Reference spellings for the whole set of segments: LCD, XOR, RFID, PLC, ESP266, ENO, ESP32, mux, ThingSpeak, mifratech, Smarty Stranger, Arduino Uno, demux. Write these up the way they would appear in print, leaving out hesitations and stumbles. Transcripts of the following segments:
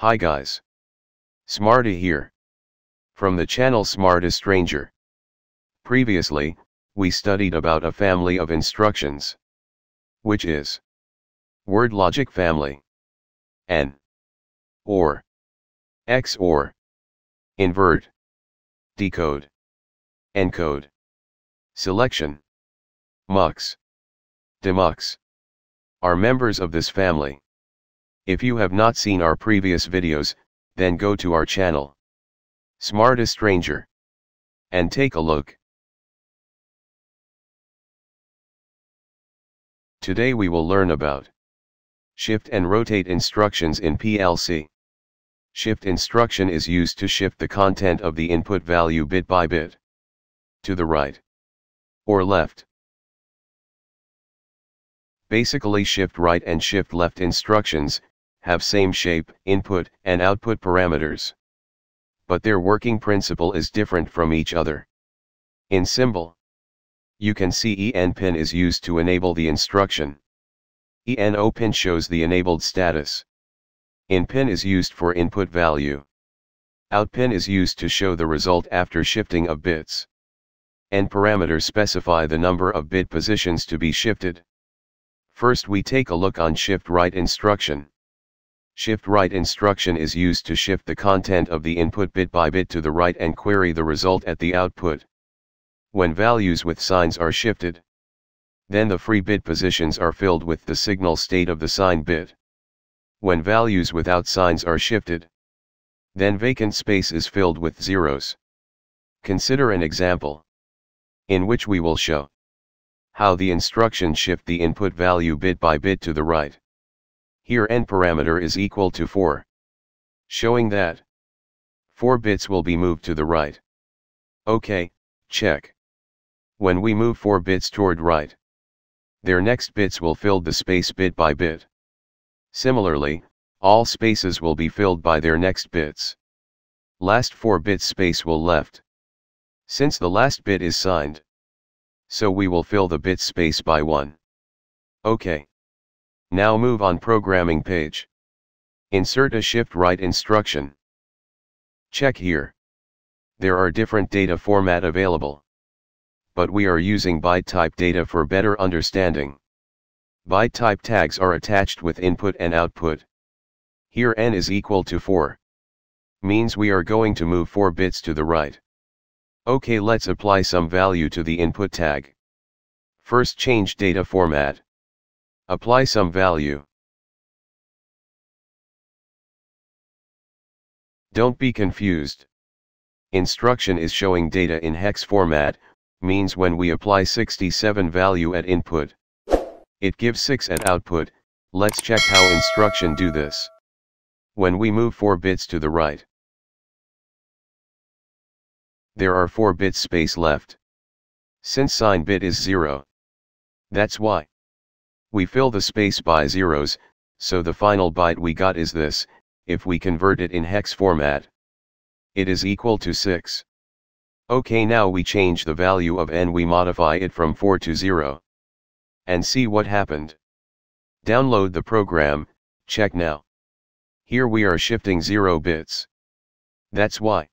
Hi guys, Smarty here, from the channel Smarty Stranger. Previously, we studied about a family of instructions, which is word logic family, AND, OR, XOR, invert, decode, encode, selection, mux, demux, are members of this family. If you have not seen our previous videos, then go to our channel, Smarty Stranger, and take a look. Today we will learn about shift and rotate instructions in PLC. Shift instruction is used to shift the content of the input value bit by bit, to the right or left. Basically, shift right and shift left instructions have same shape, input and output parameters, but their working principle is different from each other. In symbol, you can see EN pin is used to enable the instruction. ENO pin shows the enabled status. IN pin is used for input value. OUT pin is used to show the result after shifting of bits. N parameters specify the number of bit positions to be shifted. First we take a look on shift right instruction. Shift right instruction is used to shift the content of the input bit by bit to the right and query the result at the output. When values with signs are shifted, then the free bit positions are filled with the signal state of the sign bit. When values without signs are shifted, then vacant space is filled with zeros. Consider an example, in which we will show how the instruction shift the input value bit by bit to the right. Here n parameter is equal to 4, showing that 4 bits will be moved to the right. OK, check. When we move 4 bits toward right, their next bits will fill the space bit by bit. Similarly, all spaces will be filled by their next bits. Last 4 bits space will left, since the last bit is signed, so we will fill the bit space by 1. OK. Now move on programming page. Insert a shift right instruction. Check here. There are different data format available, but we are using byte type data for better understanding. Byte type tags are attached with input and output. Here n is equal to 4, means we are going to move 4 bits to the right. OK, let's apply some value to the input tag. First change data format. Apply some value. Don't be confused. Instruction is showing data in hex format, means when we apply 67 value at input, it gives 6 at output. Let's check how instruction do this. When we move 4 bits to the right, there are 4 bits space left. Since sign bit is 0, that's why we fill the space by zeros, so the final byte we got is this. If we convert it in hex format, it is equal to 6. OK, now we change the value of n, we modify it from 4 to 0, and see what happened. Download the program, check now. Here we are shifting 0 bits. That's why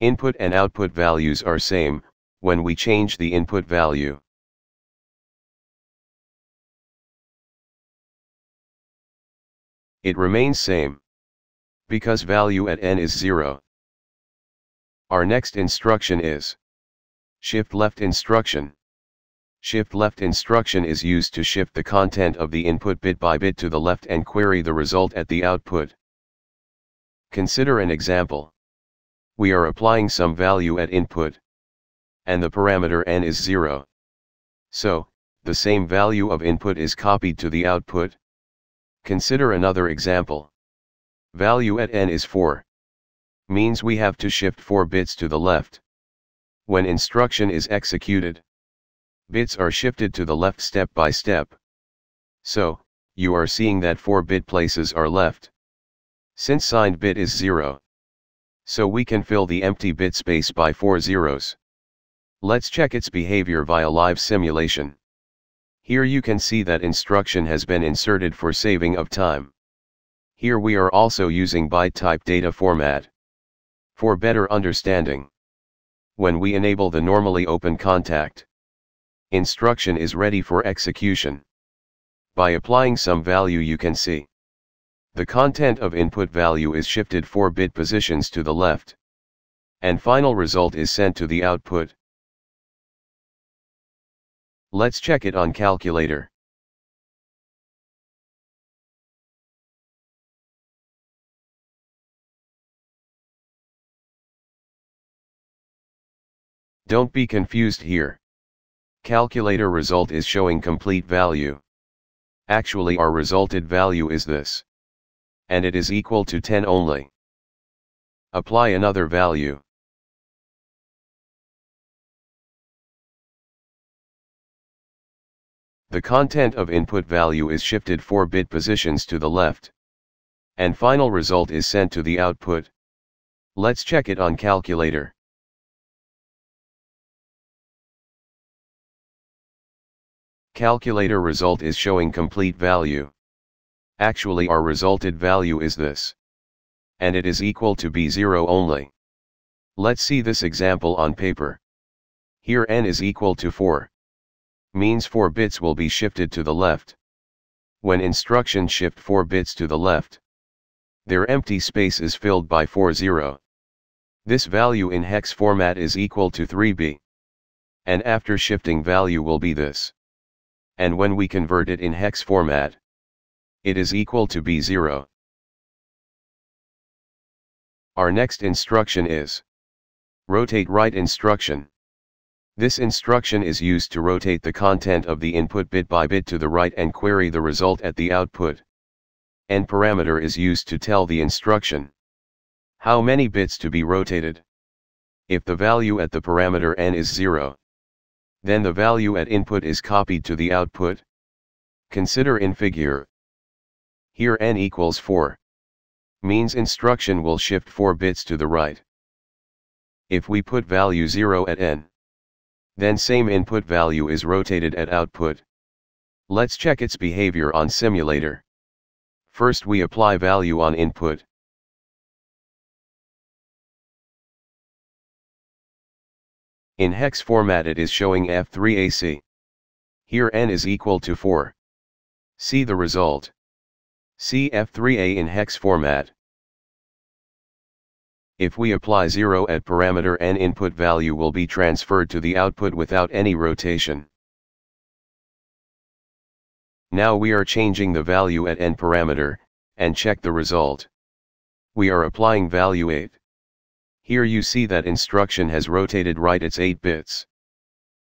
input and output values are same, when we change the input value. It remains same, because value at n is 0. Our next instruction is shift left instruction. Shift left instruction is used to shift the content of the input bit by bit to the left and query the result at the output. Consider an example. We are applying some value at input, and the parameter n is 0. So, the same value of input is copied to the output. Consider another example. Value at n is 4, means we have to shift 4 bits to the left. When instruction is executed, bits are shifted to the left step by step. So, you are seeing that 4 bit places are left, since signed bit is 0. So we can fill the empty bit space by 4 zeros. Let's check its behavior via live simulation. Here you can see that instruction has been inserted for saving of time. Here we are also using byte type data format. For better understanding, when we enable the normally open contact, instruction is ready for execution. By applying some value you can see, the content of input value is shifted 4 bit positions to the left, and final result is sent to the output. Let's check it on calculator. Don't be confused here. Calculator result is showing complete value. Actually our resulted value is this. And it is equal to 10 only. Apply another value. The content of input value is shifted 4 bit positions to the left. And final result is sent to the output. Let's check it on calculator. Calculator result is showing complete value. Actually our resulted value is this. And it is equal to B0 only. Let's see this example on paper. Here n is equal to 4. Means 4 bits will be shifted to the left. When instruction shift 4 bits to the left, their empty space is filled by 40. This value in hex format is equal to 3B. And after shifting value will be this. And when we convert it in hex format, it is equal to B0. Our next instruction is rotate right instruction. This instruction is used to rotate the content of the input bit by bit to the right and query the result at the output. N parameter is used to tell the instruction how many bits to be rotated. If the value at the parameter n is 0, then the value at input is copied to the output. Consider in figure. Here n equals 4. Means instruction will shift 4 bits to the right. If we put value 0 at n, then same input value is rotated at output. Let's check its behavior on simulator. First we apply value on input. In hex format it is showing F3AC. Here n is equal to 4. See the result. See F3A in hex format. If we apply 0 at parameter n, input value will be transferred to the output without any rotation. Now we are changing the value at n parameter, and check the result. We are applying value 8. Here you see that instruction has rotated right its 8 bits.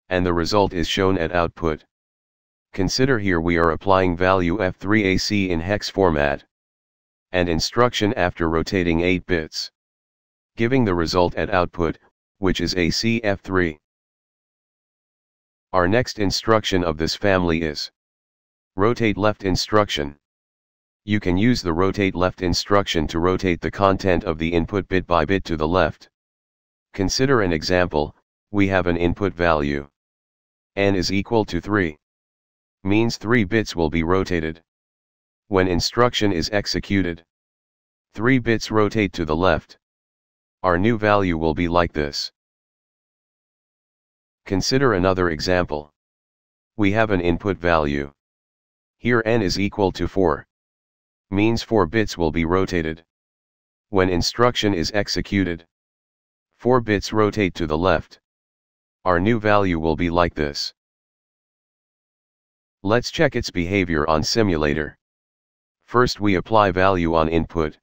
And the result is shown at output. Consider here we are applying value F3AC in hex format. And instruction after rotating 8 bits. Giving the result at output, which is ACF3. Our next instruction of this family is rotate left instruction. You can use the rotate left instruction to rotate the content of the input bit by bit to the left. Consider an example, we have an input value. N is equal to 3. Means 3 bits will be rotated. When instruction is executed, 3 bits rotate to the left. Our new value will be like this. Consider another example. We have an input value. Here N is equal to 4. Means 4 bits will be rotated. When instruction is executed, 4 bits rotate to the left. Our new value will be like this. Let's check its behavior on simulator. First we apply value on input.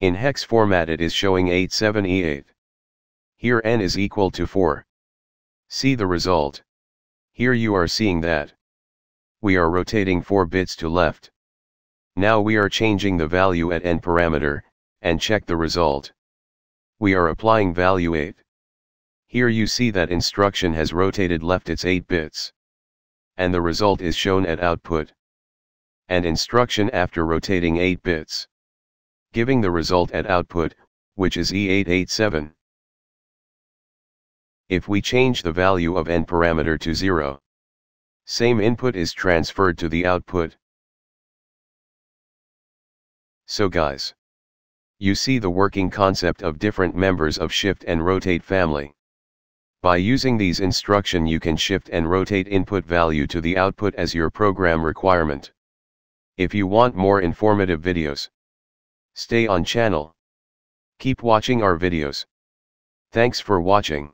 In hex format it is showing 87E8. Here N is equal to 4. See the result. Here you are seeing that we are rotating 4 bits to left. Now we are changing the value at n parameter, and check the result. We are applying value 8. Here you see that instruction has rotated left its 8 bits. And the result is shown at output. And instruction after rotating 8 bits. Giving the result at output, which is E887. If we change the value of n parameter to 0, same input is transferred to the output. So guys, you see the working concept of different members of shift and rotate family. By using these instruction you can shift and rotate input value to the output as your program requirement. If you want more informative videos, stay on channel. Keep watching our videos. Thanks for watching.